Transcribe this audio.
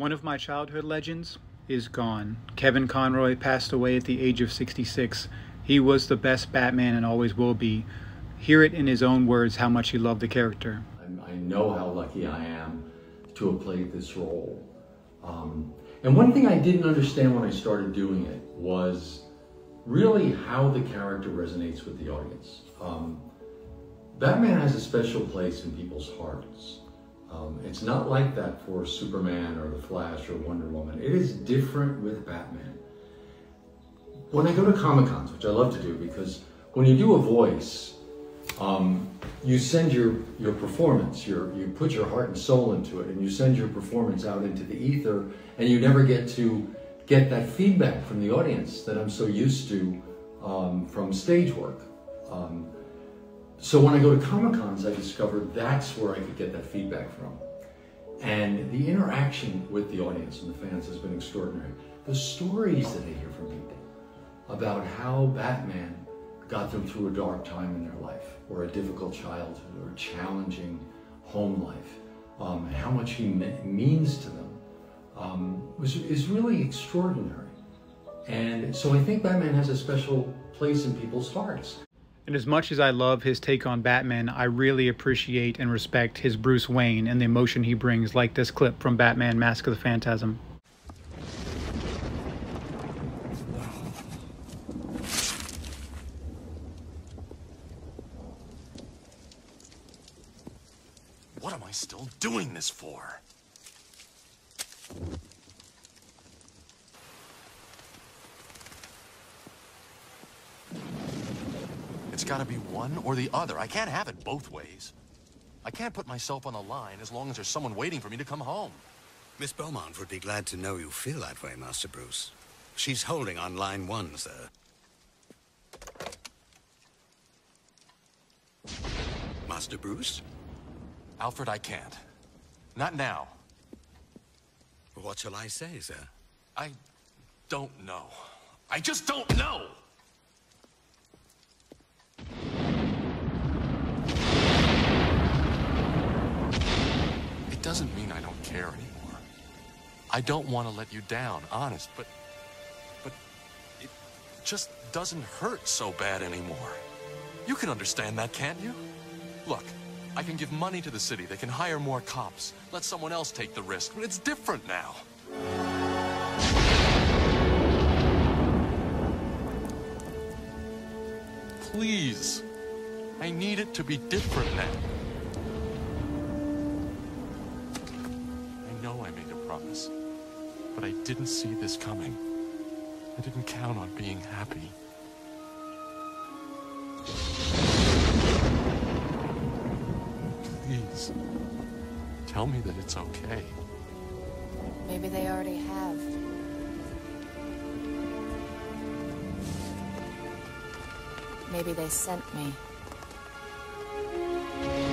One of my childhood legends is gone. Kevin Conroy passed away at the age of 66. He was the best Batman and always will be. Hear it in his own words how much he loved the character. I know how lucky I am to have played this role. And one thing I didn't understand when I started doing it was really how the character resonates with the audience. Batman has a special place in people's hearts. It's not like that for Superman or The Flash or Wonder Woman. It is different with Batman. When I go to Comic-Cons, which I love to do, because when you do a voice, you send your performance, you put your heart and soul into it, and you send your performance out into the ether, and you never get to get that feedback from the audience that I'm so used to from stage work. So when I go to Comic-Cons, I discovered that's where I could get that feedback from. And the interaction with the audience and the fans has been extraordinary. The stories that I hear from people about how Batman got them through a dark time in their life, or a difficult childhood, or a challenging home life, and how much he means to them, is really extraordinary. And so I think Batman has a special place in people's hearts. And as much as I love his take on Batman, I really appreciate and respect his Bruce Wayne and the emotion he brings, like this clip from Batman: Mask of the Phantasm. What am I still doing this for? It's gotta be one or the other. I can't have it both ways. I can't put myself on the line as long as there's someone waiting for me to come home. Miss Beaumont would be glad to know you feel that way, Master Bruce. She's holding on line one, sir. Master Bruce? Alfred, I can't. Not now. What shall I say, sir? I don't know. I just don't know! It doesn't mean I don't care anymore. I don't want to let you down, honest, but it just doesn't hurt so bad anymore. You can understand that, can't you? Look, I can give money to the city, they can hire more cops, let someone else take the risk, but it's different now. Please, I need it to be different now. Promise, but I didn't see this coming. I didn't count on being happy. Please, tell me that it's okay. Maybe they already have. Maybe they sent me.